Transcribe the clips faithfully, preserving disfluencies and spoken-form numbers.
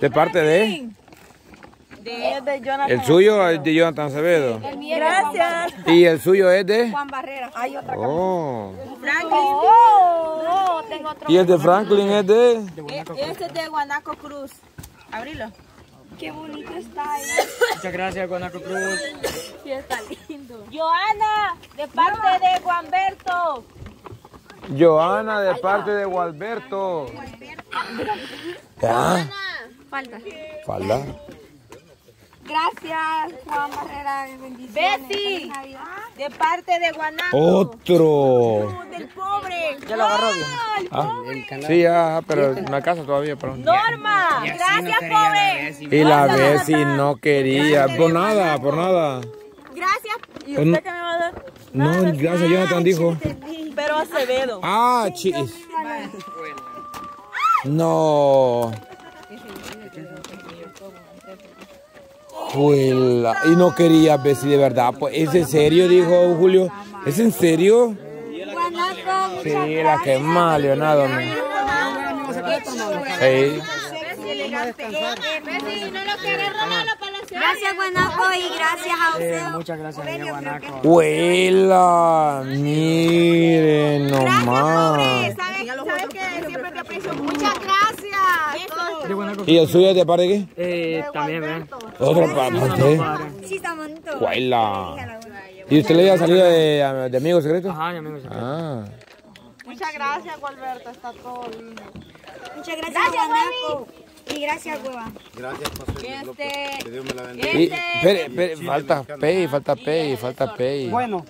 ¿De parte de? De, de Jonathan. El suyo es de Jonathan Acevedo. Gracias. Y el suyo es de Juan Barrera. Hay otra. Oh. Franklin. Oh. No, tengo otro. ¿Y el de Franklin es de? E este es de Guanaco Cruz. Abrilo. Qué bonito está ahí. Muchas gracias, Guanaco Cruz. Sí, está lindo. Joana, de parte no. de Gualberto. Joana, de parte de Gualberto. Joana. Falta. Falta. Gracias, Juan Barrera. Bessy, de parte de Guanaco. Otro. Uh, del pobre. Ya lo agarró bien. Ah, sí, ah, pero en la casa todavía. Perdón. Norma, y gracias, no joven. Y la Bessy no quería. Por nada, por nada. Gracias. ¿Y usted no, qué me va a dar? No, no gracias, ah, Jonathan dijo. Pero Acevedo. Ah, chis. No. Juela. Y no quería ver si de verdad, pues, ¿es en serio? Dijo Julio. ¿Es en serio? Sí, la que más, Leonardo. Sí. Gracias, Guanaco, y gracias a usted. Eh, muchas gracias, amigo Guanaco. Huela, miren nomás. ¿Sabes qué? Siempre te aprecio. Muchas gracias. ¿Y el suyo de parte de qué? Eh, también, ¿verdad? Otro para usted. Sí, está bonito. Huela. ¿Y usted le ha salido de, de Amigos Secretos? Ajá, de Amigos Secretos. Ah. Muchas gracias, Gualberto. Está todo lindo. Muchas gracias, gracias Guanaco. Y gracias, Cueva. Gracias, Pacelli, López. Que Dios me la bendiga. Y, pere, pere, falta pay, falta pay, falta pay. Bueno,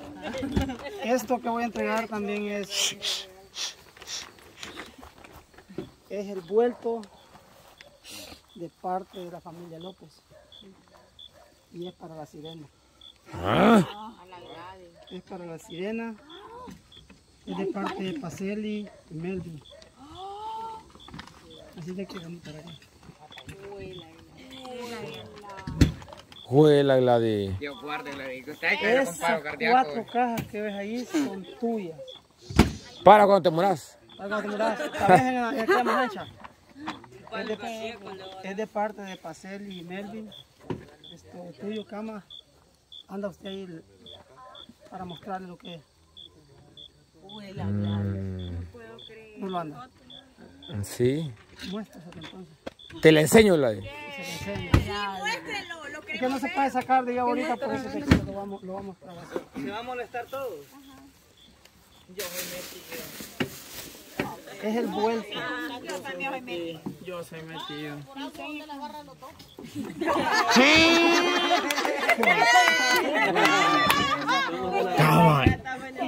esto que voy a entregar también es... es el vuelto de parte de la familia López. Y es para la sirena. ¿Ah? Es para la sirena. Es de parte de Pacelli y Melvin. Así de que vamos para acá. Juela, Gladi. Dios guarde, Gladi. Esas cuatro cajas que ves ahí son tuyas. Para cuando te mueras. Para cuando te mueras. La ves en la cama ancha. Es de parte de Pacelli y Melvin. Esto tuyo, Cama. Anda usted ahí para mostrarle lo que es. Juela, Gladi. No puedo creer. No lo anda. Sí. Muéstraselo entonces. Te la enseño, la de. Sí, muéstrelo, lo que no se puede sacar de ella ahorita, por eso lo vamos, lo vamos a trabajar. ¿Se va a molestar todos? Ajá. Yo me he metido. Es el vuelto. Yo también me he metido. Yo soy metido. ¿Por algo dónde las barras los dos? ¡Sí!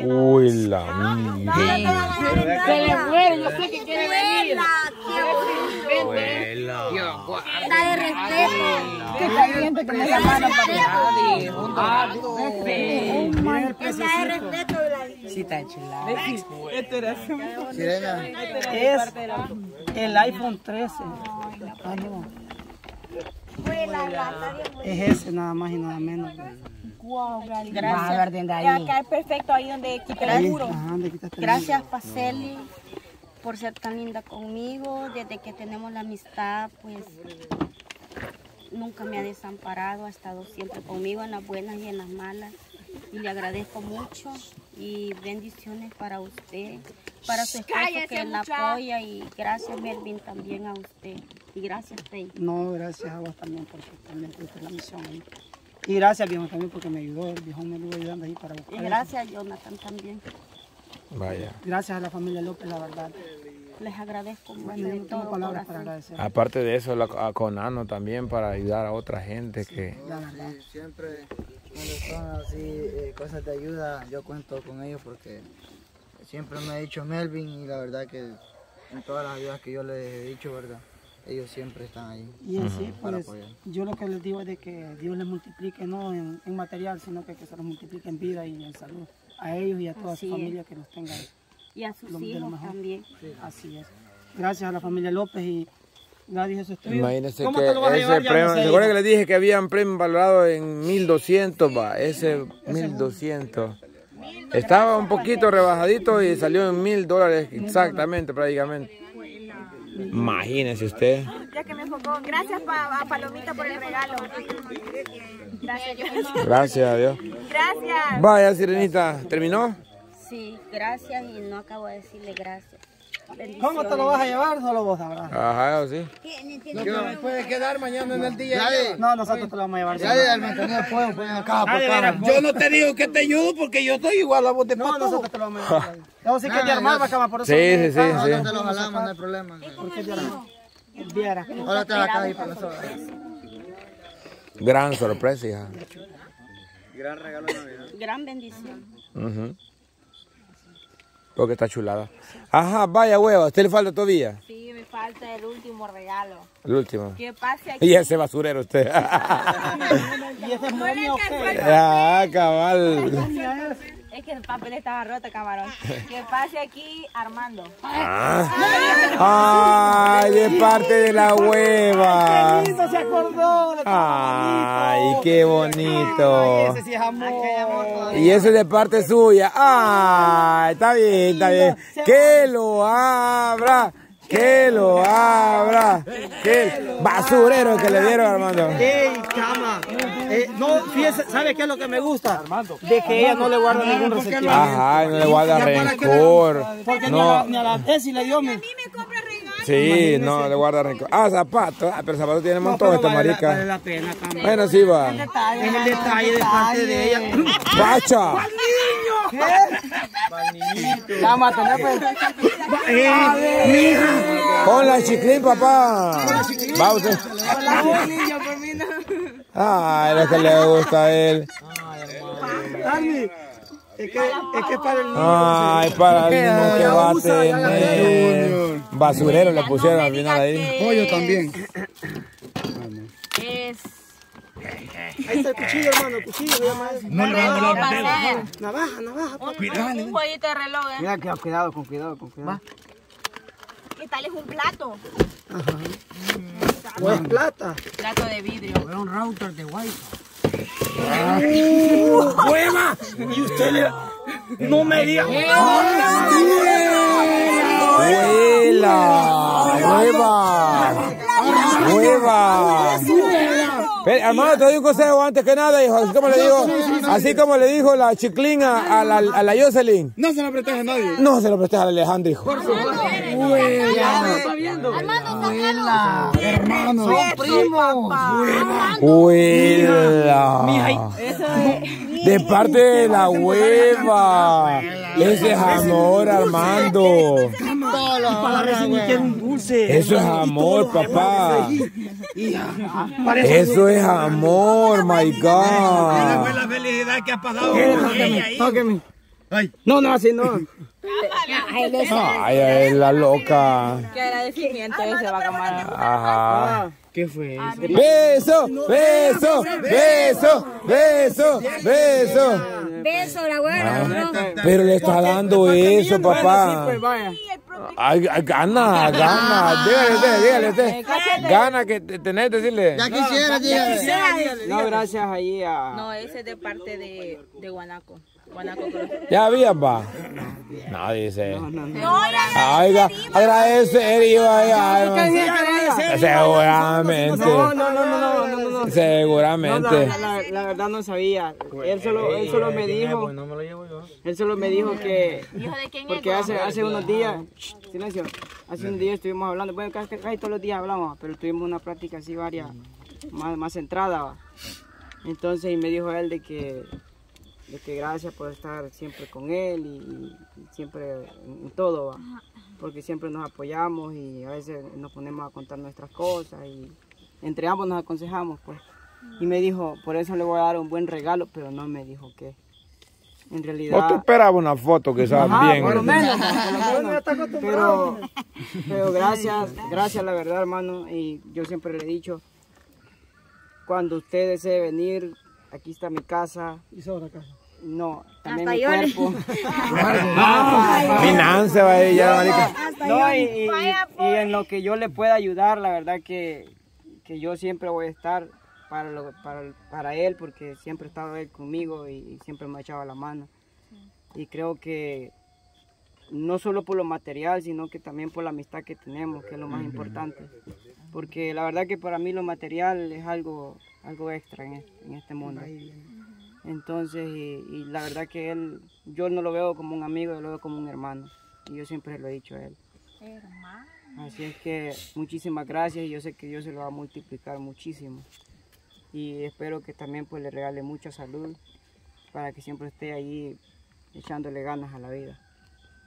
Uy, la mía. Se le muere, yo sé que quiere venir. Está de respeto. Qué caliente que me llamaron para está de respeto, Gladi. Sí, está chulada. Es el iPhone trece. Es ese, nada más y nada menos. Wow, gracias. Acá es perfecto, ahí donde quité el muro. Gracias, Pacelli, por ser tan linda conmigo. Desde que tenemos la amistad, pues nunca me ha desamparado. Ha estado siempre conmigo en las buenas y en las malas. Y le agradezco mucho. Y bendiciones para usted, para su esposo que la apoya. Y gracias, Melvin, también a usted. Y gracias, Pei. No, gracias a vos también, porque también tuviste la misión ahí. Y gracias, viejo, también, porque me ayudó. El viejo me lo ayudando ahí para buscar. Y gracias, eso. Jonathan, también. Vaya. Gracias a la familia López, la verdad. Les agradezco mucho. Bueno, de todo palabras para agradecer. Aparte de eso, la, a Conano también, para ayudar a otra gente. Sí, que... la verdad. Sí, siempre, cuando son así, eh, cosas de ayuda, yo cuento con ellos porque siempre me ha dicho Melvin y la verdad que en todas las ayudas que yo les he dicho, verdad, ellos siempre están ahí. Y así, pues, yo lo que les digo es de que Dios les multiplique, no en, en material, sino que, que se los multiplique en vida y en salud. A ellos y a toda su familia que los tengan. Y a sus hijos también. Así es. Gracias a la familia López y Gladi, eso es tuyo. Imagínense que ese premio, ¿se acuerdan que les dije que había un premio valorado en mil doscientos? Va, ese mil doscientos. Estaba un poquito rebajadito y salió en mil dólares exactamente, prácticamente. Imagínese usted. Ya que me enfocó. Gracias pa, a Palomita por el regalo. Gracias. Gracias a Dios. Gracias. Vaya, Sirenita, ¿terminó? Sí, gracias y no acabo de decirle gracias. ¿Cómo te lo vas a llevar? Solo vos sabrás. Ajá, sí. Lo que me puede quedar mañana en el día. No, nosotros te lo vamos a llevar. Ya, ya, el mantenido puede, puede acá. Yo no te digo que te ayudo porque yo soy igual a vos de pato. No, nosotros te lo vamos a llevar. Yo sí que te armaba, Cama, por eso. Sí, sí, sí. Nosotros te lo jalamos, no hay problema. Porque te armaba. Ahora te la caí para las horas. Gran sorpresa, hija. Gran regalo de Navidad. Gran bendición. Ajá. Porque está chulada. Ajá, vaya hueva, ¿a usted le falta todavía? Sí, me falta el último regalo. El último. Que pase aquí. Y ese basurero usted. Y ese momio usted. Ah, cabal. Es que el papel estaba roto, camarón. Que pase aquí Armando. Ah. Ay, de parte de la hueva. Qué lindo, se acordó. Ay, qué bonito. Ay, ese sí es amor. Y ese es de parte suya. Ay, está bien, está bien. Que lo abra. Que lo abra. Que basurero que le dieron a Armando. ¡Ey, Cama! Eh, no, fíjese, ¿sabe qué es lo que me gusta, Armando? De que ella no le guarda ningún resentimiento. Ajá, no le guarda rencor. Porque no. Ni a la Bessy le dio. A mí me compra regalos. Sí, no le guarda rencor. Ah, zapatos. Ah, pero zapatos tiene un montón esta marica. Vale la pena, Cama. Bueno, sí va. Es el detalle de parte de ella. ¡Pacha! ¿Qué? Vamos a tener pues. Con la Chiclin, papá. Va usted. Ay, lo que le gusta a él. Ay, es que es para el niño. Ay, para el niño que va a tener. Basurero le pusieron al final ahí. Pollo también. Es. Ahí está el cuchillo, hermano, el cuchillo. No le vamos a dar navaja, navaja, navaja. Un, un jueguito de reloj, ¿eh? Mira, que, cuidado, con cuidado, con cuidado. Va. ¿Qué tal es un plato? Ajá. ¿O es plata? Plato de vidrio. O era un router de wifi. ¡Hueva! Y usted le... ¡No me diga! ¡Huela! ¡Hueva! ¡Hueva! Hermano, te doy un consejo antes que nada, hijo. Así como le digo, así como le dijo la Chiclin a, a, la, a la Jocelyn. No se lo protege a nadie. No se lo protege a Alejandro, hijo. Por supuesto. Huela. Hermano. Son primos. Huela. De parte de la hueva. Ese es amor, Armando. Eso es amor, papá. Eso es amor, my God. Fue la felicidad que ha pasado. Tóqueme. No, no, así no. Ay, ay, la loca. Qué agradecimiento ese va a camar. Ajá. ¿Qué fue eso? Beso, beso, beso, beso, beso. Beso, la buena. Pero le está dando eso, papá. Ay, ay, gana, gana, dígale, dígale, dígale, gana que tenés, decirle. Ya quisiera, dígale. No, gracias ahí a... No, ese es de parte de, de Guanaco, Guanaco Cruz. Ya había, pa. No, dice. No, no, no. Oiga, agradecer, iba a... Seguramente. No, no, no, no, no, no. Seguramente. La verdad no sabía. Él solo, él solo me dijo... No me lo llevo yo. Él solo me dijo que... Porque hace, hace unos días... Silencio, hace un día estuvimos hablando, bueno, casi, casi todos los días hablamos, pero tuvimos una práctica así varias, más, más centrada, ¿va? Entonces, y me dijo él de que, de que gracias por estar siempre con él y, y siempre en todo, ¿va? Porque siempre nos apoyamos y a veces nos ponemos a contar nuestras cosas y entre ambos nos aconsejamos, pues. Y me dijo, por eso le voy a dar un buen regalo, pero no me dijo qué. En realidad... No te esperaba una foto que sabes bien. Por lo menos, por lo menos. Pero, pero gracias, gracias la verdad, hermano. Y yo siempre le he dicho, cuando usted desee venir, aquí está mi casa. ¿Y sobra casa? No, también hasta mi cuerpo. Finanza, vaya, marica. No, y, y, y en lo que yo le pueda ayudar, la verdad que, que yo siempre voy a estar... Para, lo, para, para él, porque siempre ha estado él conmigo y, y siempre me ha echado la mano. Sí. Y creo que, no solo por lo material, sino que también por la amistad que tenemos, que es lo más importante. Porque la verdad que para mí lo material es algo, algo extra en este, en este mundo. Entonces, y, y la verdad que él, yo no lo veo como un amigo, yo lo veo como un hermano. Y yo siempre lo he dicho a él. Hermano. Así es que muchísimas gracias y yo sé que Dios se lo va a multiplicar muchísimo. Y espero que también pues le regale mucha salud para que siempre esté ahí echándole ganas a la vida.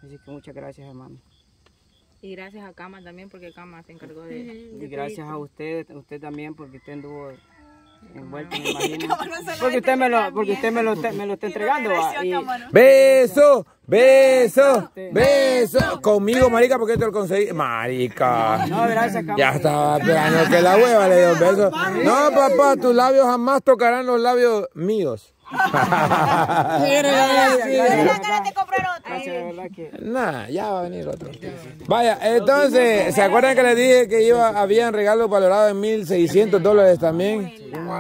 Así que muchas gracias, hermano. Y gracias a Cama también, porque Cama se encargó de... Y gracias a usted, usted también, porque usted anduvo envuelto, me imagino. Porque usted me lo, porque usted me lo, me lo está entregando. ¡Beso! Beso, beso, conmigo, marica, porque te lo conseguí, marica. No, gracias, ya estaba esperando que la hueva le dio un beso. No, papá, tus labios jamás tocarán los labios míos. Nah, ya va a venir otro. Vaya, entonces, ¿se acuerdan que les dije que iba, habían regalos valorados en mil seiscientos dólares también?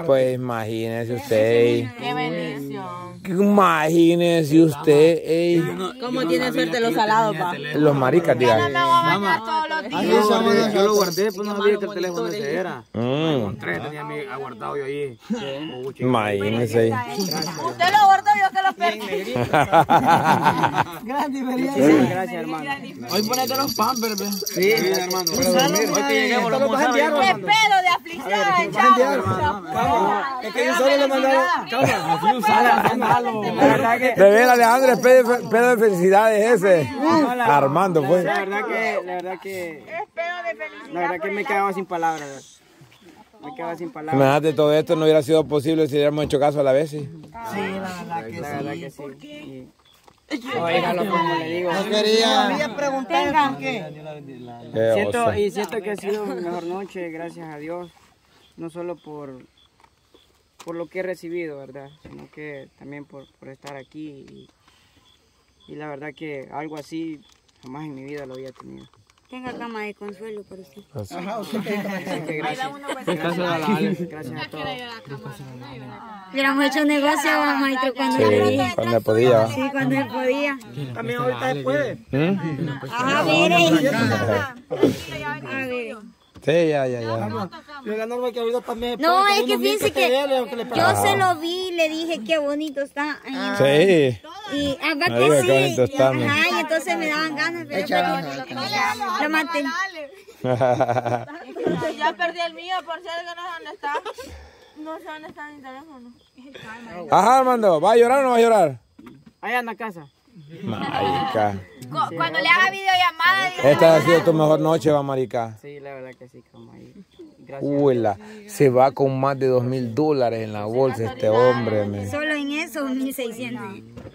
Pues imagínense usted. Qué bendición. Imagínese usted, ey. ¿Cómo tienen suerte los salados, pa? Los maricas, tío. Yo no me voy a bañar todos los días. Yo lo guardé, pues no sabía que el teléfono ese era. Lo encontré, tenía aguardado yo ahí. Imagínese. Usted lo guardó, yo que lo perdí. Grande, feliz. Gracias, hermano. Hoy ponete los pampers, ve. Sí, hermano. Hoy que lleguemos, los vamos a enviar. ¡Qué pedo de aflicción, chavo! Es que yo solo lo mandaba. ¡Chavo! Bebé, Alejandro, pedo de felicidad es ese. Armando, pues. La verdad que, la verdad que, la verdad que me quedaba sin palabras. Me quedaba sin palabras. Imagínate, todo esto no hubiera sido posible si hubiéramos hecho caso a la Bessy. Sí, la verdad que sí. Oígalo, como le digo. No quería preguntar por qué. Y siento que ha sido mi mejor noche, gracias a Dios. No solo por... por lo que he recibido, ¿verdad? Sino que también por, por estar aquí y, y la verdad que algo así jamás en mi vida lo había tenido. Tenga Cama de consuelo por usted. Ajá, usted tenga Cama de consuelo. Gracias a la Alex, gracias a todos. Hubiéramos hecho negocio, maestro, cuando sí, él podía. Cuando él podía. Sí, cuando él podía. También ahorita después. ¿Eh? Ajá, mire. A ver. Sí, ya, ya, ya. No, es que fíjense que yo se lo vi y le dije qué bonito está. Sí. Y acá que sí. Ajá, y entonces me daban ganas. Pero lo maté. Ya perdí el mío, por cierto, no sé dónde está. No sé dónde está mi teléfono. Ajá, Armando, ¿va a llorar o no va a llorar? Allá en la casa. Marica. Cuando le haga videollamada. Esta ha sido tu mejor noche, va, marica. Sí, la verdad que sí, como ahí. Gracias. Uela, se va con más de dos mil dólares en la bolsa este hombre, me. Solo en eso, mil seiscientos.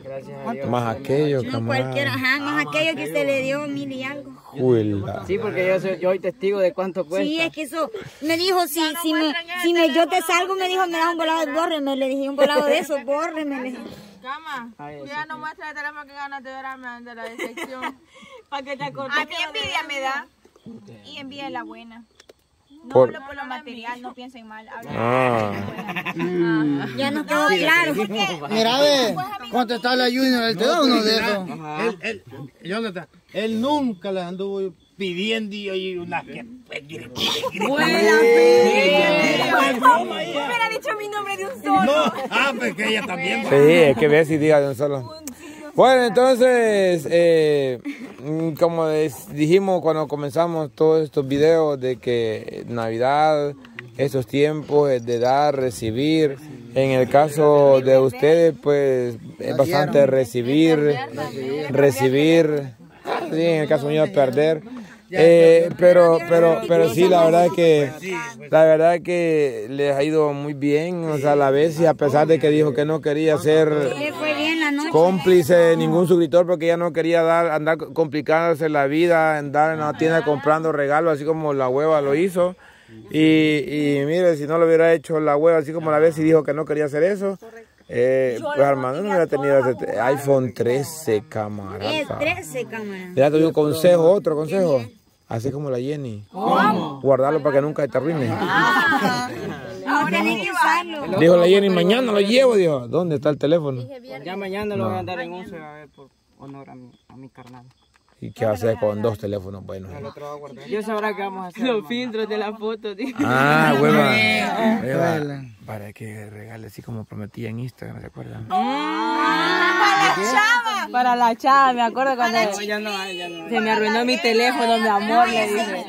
Gracias a Dios. Más aquello, no, camarada. Cualquiera, ajá, más aquello que usted le dio mil y algo. Uela. Sí, porque yo soy, yo soy testigo de cuánto cuesta. Sí, es que eso, me dijo, si, si, me, si me, yo te salgo, me dijo, me das un volado, bórreme, le dije un volado de eso, bórreme, le dije. Cama, ya no muestra el teléfono que ganas de llorarme ante la decepción. Para que te acordes. A mí envidia me da. Y envidia es la buena. No por... hablo por lo material, no piensen mal. Hablo ah. por lo material. Ya no quedó claro. Mira, ve, contestarle a Junior, él te da uno de esos. Él, él, Jonathan, él nunca las anduvo pidiendo y unas que... hubiera dicho mi nombre de un solo. No, ah, pues que ella también. Sí, es que Bessy diga de un solo. Bueno, entonces, eh, como dijimos cuando comenzamos todos estos videos de que Navidad, estos tiempos de dar, recibir, en el caso de ustedes, pues es bastante recibir, recibir, sí, en el caso mío perder. Eh, pero pero pero sí, la verdad es que la verdad es que les ha ido muy bien, o sea, la Bessy, a pesar de que dijo que no quería ser cómplice de ningún suscriptor porque ella no quería dar andar complicándose la vida, andar en la tienda comprando regalos así como la hueva lo hizo. Y, y mire, si no lo hubiera hecho la hueva así como la Bessy dijo que no quería hacer eso, Eh, pues Armando no hubiera tenido ese iPhone trece, camarada. El trece, camarada. Mira, te doy un consejo, otro consejo. Así como la Jenny. ¿Cómo? Guardarlo para que nunca te arruine. Ah, ahora hay que usarlo. Dijo la Jenny, mañana lo llevo, dijo. ¿Dónde está el teléfono? Ya mañana lo voy a andar en once a ver por honor a mi, a mi carnal. ¿Y qué hacer con dos teléfonos buenos? Yo sabrá qué vamos a hacer. Los filtros de la foto, tío. Ah, hueva. Para que regale así como prometía en Instagram, ¿se acuerdan? ¡Para la chava! Para la chava, me acuerdo cuando... Se me arruinó mi teléfono, mi amor, le dije.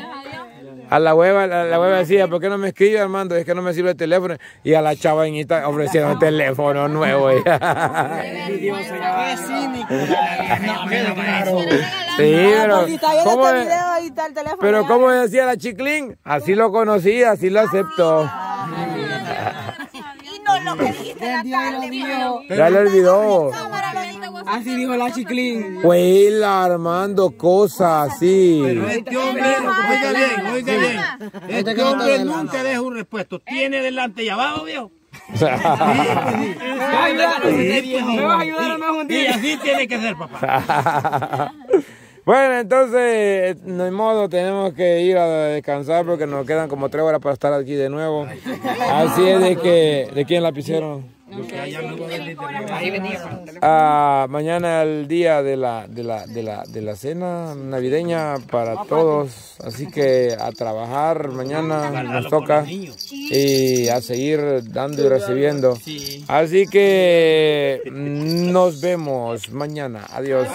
A la hueva, a la hueva decía, ¿por qué no me escribe, Armando? Es que no me sirve el teléfono. Y a la chava en Instagram ofrecieron un teléfono nuevo. Pero como decía la Chiclin, así lo conocí, así lo aceptó. Y no lo pediste la tarde. Ya le olvidó. Así dijo la Chiclin. Huela, Armando, cosas así. Pero este hombre, oiga bien, oiga bien. Este hombre nunca deja un respuesto. Tiene delante y abajo, viejo. Sí, pues sí. Me vas a ayudar a más un día. Y así tiene que ser, papá. Bueno, entonces, no hay modo, tenemos que ir a descansar porque nos quedan como tres horas para estar aquí de nuevo. Así es de que, ¿de quién la lapicero? Ah, mañana el día de la, de, la, de, la, de la cena navideña para todos, así que a trabajar mañana nos toca y a seguir dando y recibiendo, así que nos vemos mañana, adiós.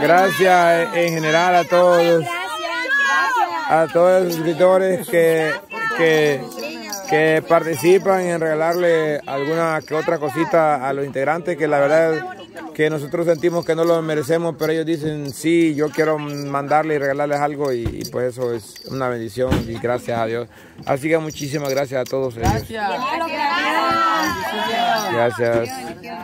Gracias en general a todos. A todos los suscriptores que, que, que participan en regalarle alguna que otra cosita a los integrantes, que la verdad que nosotros sentimos que no lo merecemos, pero ellos dicen, sí, yo quiero mandarle y regalarles algo, y, y pues eso es una bendición, y gracias a Dios. Así que muchísimas gracias a todos ellos. Gracias. Gracias.